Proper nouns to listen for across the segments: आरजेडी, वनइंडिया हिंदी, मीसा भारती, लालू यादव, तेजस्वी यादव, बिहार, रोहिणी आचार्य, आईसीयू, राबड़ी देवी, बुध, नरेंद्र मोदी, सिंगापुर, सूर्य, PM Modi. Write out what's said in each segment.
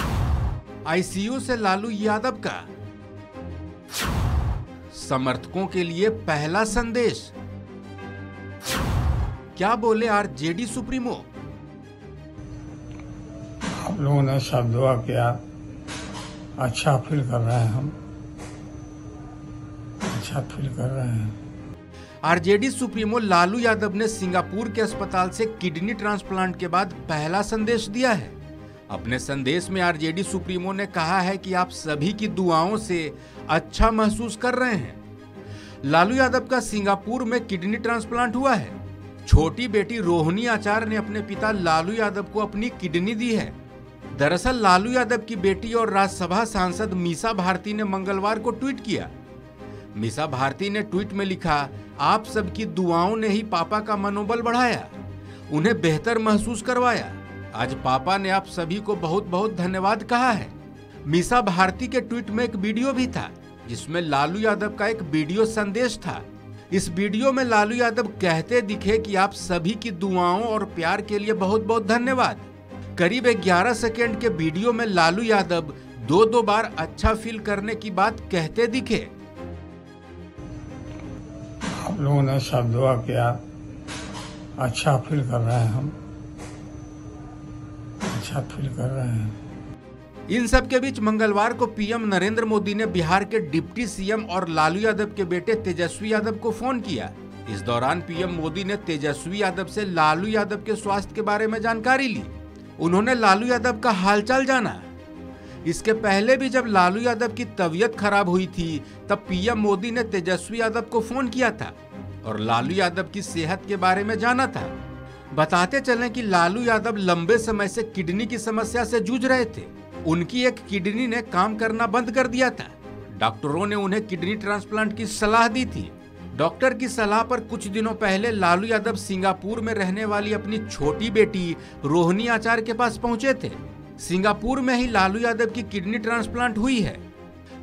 आईसीयू से लालू यादव का समर्थकों के लिए पहला संदेश। क्या बोले आरजेडी सुप्रीमो? आप लोगों ने सब दुआ किया, अच्छा फील कर रहे हैं हम, अच्छा फील कर रहे हैं। आरजेडी सुप्रीमो लालू यादव ने सिंगापुर के अस्पताल से किडनी ट्रांसप्लांट के बाद पहला संदेश दिया है। अपने संदेश में आरजेडी सुप्रीमो ने कहा है कि आप सभी की दुआओं से अच्छा महसूस कर रहे हैं। लालू यादव का सिंगापुर में किडनी ट्रांसप्लांट हुआ है। छोटी बेटी रोहिणी आचार्य ने अपने पिता लालू यादव को अपनी किडनी दी है। दरअसल लालू यादव की बेटी और राज्यसभा सांसद मीसा भारती ने मंगलवार को ट्वीट किया। मीसा भारती ने ट्वीट में लिखा, आप सबकी दुआओं ने ही पापा का मनोबल बढ़ाया, उन्हें बेहतर महसूस करवाया। आज पापा ने आप सभी को बहुत बहुत धन्यवाद कहा है। मीसा भारती के ट्वीट में एक वीडियो भी था जिसमें लालू यादव का एक वीडियो संदेश था। इस वीडियो में लालू यादव कहते दिखे कि आप सभी की दुआओं और प्यार के लिए बहुत बहुत धन्यवाद। करीब 11 सेकंड के वीडियो में लालू यादव दो बार अच्छा फील करने की बात कहते दिखे। आप लोगों ने सब दुआ किया, अच्छा फील कर रहे हैं हम, अच्छा फील कर रहे हैं। इन सब के बीच मंगलवार को पीएम नरेंद्र मोदी ने बिहार के डिप्टी सीएम और लालू यादव के बेटे तेजस्वी यादव को फोन किया। इस दौरान पीएम मोदी ने तेजस्वी यादव से लालू यादव के स्वास्थ्य के बारे में जानकारी ली। उन्होंने लालू यादव का हालचाल जाना। इसके पहले भी जब लालू यादव की तबीयत खराब हुई थी तब पीएम मोदी ने तेजस्वी यादव को फोन किया था और लालू यादव की सेहत के बारे में जाना था। बताते चलें कि लालू यादव लंबे समय से किडनी की समस्या से जूझ रहे थे। उनकी एक किडनी ने काम करना बंद कर दिया था। डॉक्टरों ने उन्हें किडनी ट्रांसप्लांट की सलाह दी थी। डॉक्टर की सलाह पर कुछ दिनों पहले लालू यादव सिंगापुर में रहने वाली अपनी छोटी बेटी रोहिणी आचार्य के पास पहुंचे थे। सिंगापुर में ही लालू यादव की किडनी ट्रांसप्लांट हुई है।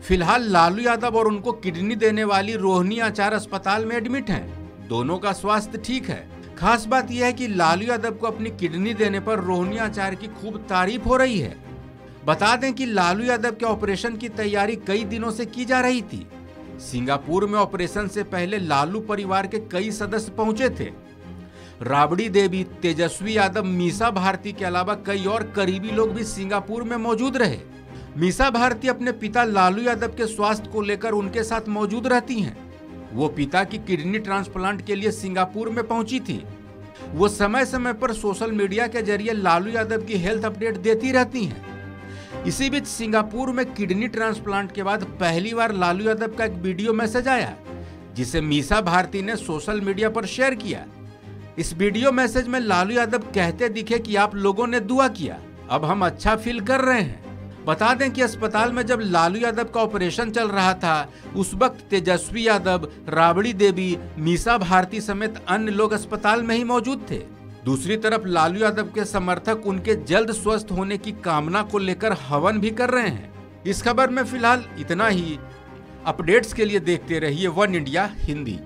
फिलहाल लालू यादव और उनको किडनी देने वाली रोहिणी आचार्य अस्पताल में एडमिट हैं। दोनों का स्वास्थ्य ठीक है। खास बात यह है कि लालू यादव को अपनी किडनी देने पर रोहिणी आचार्य की खूब तारीफ हो रही है। बता दें कि लालू यादव के ऑपरेशन की तैयारी कई दिनों से की जा रही थी। सिंगापुर में ऑपरेशन से पहले लालू परिवार के कई सदस्य पहुंचे थे। राबड़ी देवी, तेजस्वी यादव, मीसा भारती के अलावा कई और करीबी लोग भी सिंगापुर में मौजूद रहे। मीसा भारती अपने पिता लालू यादव के स्वास्थ्य को लेकर उनके साथ मौजूद रहती हैं। वो पिता की किडनी ट्रांसप्लांट के लिए सिंगापुर में पहुंची थी। वो समय समय पर सोशल मीडिया के जरिए लालू यादव की हेल्थ अपडेट देती रहती हैं। इसी बीच सिंगापुर में किडनी ट्रांसप्लांट के बाद पहली बार लालू यादव का एक वीडियो मैसेज आया जिसे मीसा भारती ने सोशल मीडिया पर शेयर किया। इस वीडियो मैसेज में लालू यादव कहते दिखे कि आप लोगों ने दुआ किया, अब हम अच्छा फील कर रहे हैं। बता दें कि अस्पताल में जब लालू यादव का ऑपरेशन चल रहा था उस वक्त तेजस्वी यादव, राबड़ी देवी, मीसा भारती समेत अन्य लोग अस्पताल में ही मौजूद थे। दूसरी तरफ लालू यादव के समर्थक उनके जल्द स्वस्थ होने की कामना को लेकर हवन भी कर रहे हैं। इस खबर में फिलहाल इतना ही। अपडेट्स के लिए देखते रहिए वन इंडिया हिंदी।